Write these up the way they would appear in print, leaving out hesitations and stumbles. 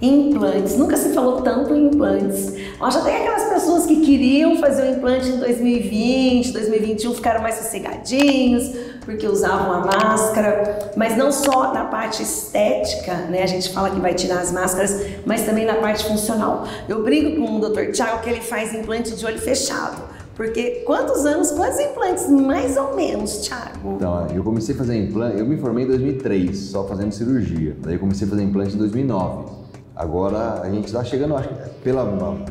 Implantes, nunca se falou tanto em implantes. Ó, já tem aquelas pessoas que queriam fazer o implante em 2020, 2021, ficaram mais sossegadinhos, porque usavam a máscara, mas não só na parte estética, né? A gente fala que vai tirar as máscaras, mas também na parte funcional. Eu brigo com o Dr. Thiago que ele faz implante de olho fechado. Porque quantos anos, quantos implantes, mais ou menos, Thiago? Então, eu comecei a fazer implante, eu me formei em 2003, só fazendo cirurgia. Daí eu comecei a fazer implante em 2009. Agora a gente está chegando, acho que pela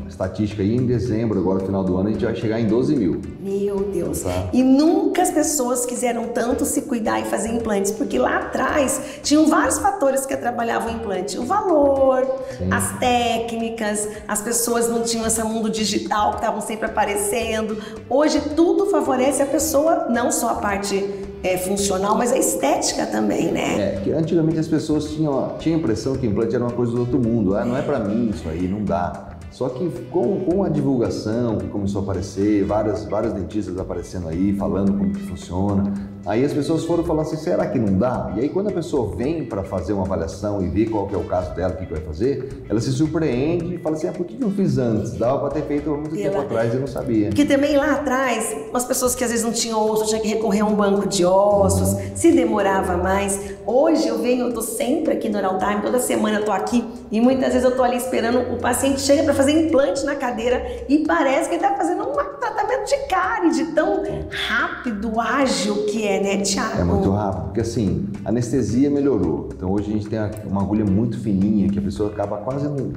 estatística aí, em dezembro, agora final do ano, a gente vai chegar em 12 mil. Meu Deus! Tá. E nunca as pessoas quiseram tanto se cuidar e fazer implantes, porque lá atrás tinham vários fatores que atrapalhavam o implante. O valor, sim, as técnicas, as pessoas não tinham esse mundo digital que estavam sempre aparecendo. Hoje tudo favorece a pessoa, não só a parte funcional, mas a estética também, né? É, que antigamente as pessoas tinham a impressão que implante era uma coisa do outro mundo. Ah, não é pra mim isso aí, não dá. Só que com a divulgação que começou a aparecer, vários dentistas aparecendo aí, falando como que funciona, aí as pessoas foram falar assim, será que não dá? E aí quando a pessoa vem para fazer uma avaliação e ver qual que é o caso dela, o que vai fazer, ela se surpreende e fala assim, ah, por que eu fiz antes? Dava para ter feito há muito tempo atrás e eu não sabia. Porque também lá atrás, as pessoas que às vezes não tinham osso, tinha que recorrer a um banco de ossos, se demorava mais. Hoje eu tô sempre aqui no Oral Time, toda semana eu tô aqui e muitas vezes eu tô ali esperando, o paciente chega para fazer implante na cadeira e parece que ele tá fazendo um tratamento de cárie, de tão rápido, ágil que é, né, Thiago? É muito rápido, porque assim, a anestesia melhorou. Então hoje a gente tem uma agulha muito fininha que a pessoa acaba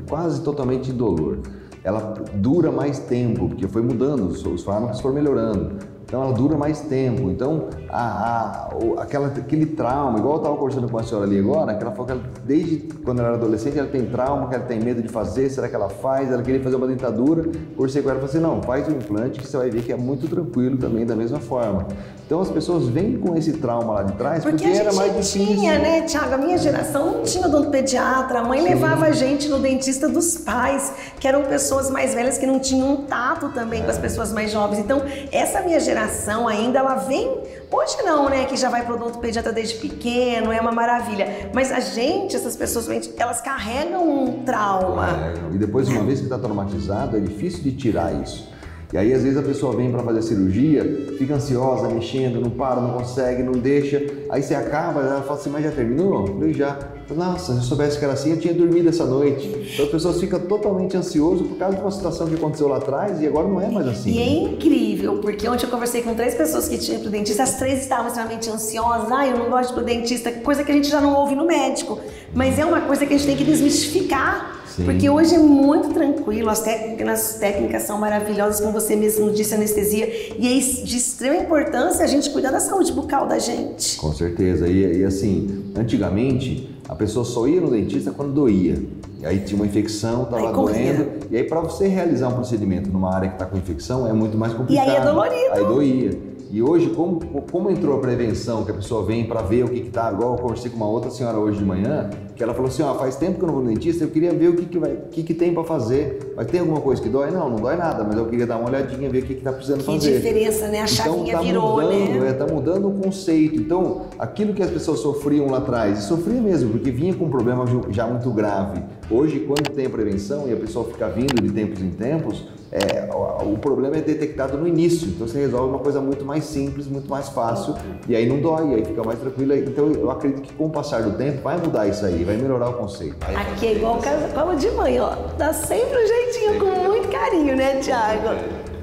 quase totalmente indolor. Ela dura mais tempo, porque foi mudando, os fármacos foram melhorando. Então ela dura mais tempo, então aquele trauma, igual eu estava conversando com a senhora ali agora, que ela falou que ela, desde quando ela era adolescente, ela tem trauma, que ela tem medo de fazer, será que ela faz? Ela queria fazer uma dentadura, conversei com ela e falei assim, não, faz um implante que você vai ver que é muito tranquilo também, da mesma forma. Então as pessoas vêm com esse trauma lá de trás, porque era mais difícil. Porque a gente tinha, né, Thiago? A minha geração não tinha odonto-pediatra, a mãe levava a gente no dentista dos pais, que eram pessoas mais velhas que não tinham um tato também com as pessoas mais jovens. Então essa minha geração ainda, ela vem, hoje não, né, que já vai para o odonto-pediatra desde pequeno, é uma maravilha, mas a gente, essas pessoas, elas carregam um trauma. Claro. E depois, uma vez que está traumatizado, é difícil de tirar isso. E aí, às vezes, a pessoa vem para fazer cirurgia, fica ansiosa, mexendo, não para, não consegue, não deixa. Aí você acaba, ela fala assim, mas já terminou? Não, já. Nossa, se eu soubesse que era assim, eu tinha dormido essa noite. Então as pessoas ficam totalmente ansiosas por causa de uma situação que aconteceu lá atrás e agora não é mais assim. E é incrível, porque ontem eu conversei com 3 pessoas que tinham ido pro dentista, as 3 estavam extremamente ansiosas. Ah, eu não gosto de ir pro dentista, coisa que a gente já não ouve no médico. Mas é uma coisa que a gente tem que desmistificar. Sim. Porque hoje é muito tranquilo, as técnicas são maravilhosas, como você mesmo disse, anestesia, e é de extrema importância a gente cuidar da saúde bucal da gente. Com certeza, e assim, antigamente a pessoa só ia no dentista quando doía, e aí tinha uma infecção, estava doendo, e aí para você realizar um procedimento numa área que está com infecção é muito mais complicado. E aí é dolorido. Aí doía. E hoje, como entrou a prevenção, que a pessoa vem para ver o que está agora, eu conversei com uma outra senhora hoje de manhã, que ela falou assim, ó, faz tempo que eu não vou no dentista, eu queria ver o que tem para fazer. Mas tem alguma coisa que dói? Não, não dói nada, mas eu queria dar uma olhadinha, ver o que está precisando fazer. Que diferença, né? A chavinha virou, né? Está mudando o conceito. Então, aquilo que as pessoas sofriam lá atrás, e sofria mesmo, porque vinha com um problema já muito grave. Hoje, quando tem a prevenção e a pessoa fica vindo de tempos em tempos, o problema é detectado no início, então você resolve uma coisa muito mais simples, muito mais fácil, e aí não dói, aí fica mais tranquilo. Então eu acredito que com o passar do tempo vai mudar isso aí, vai melhorar o conceito. Aqui é igual o casal de mãe, ó, dá sempre um jeitinho, com muito carinho, né, Thiago?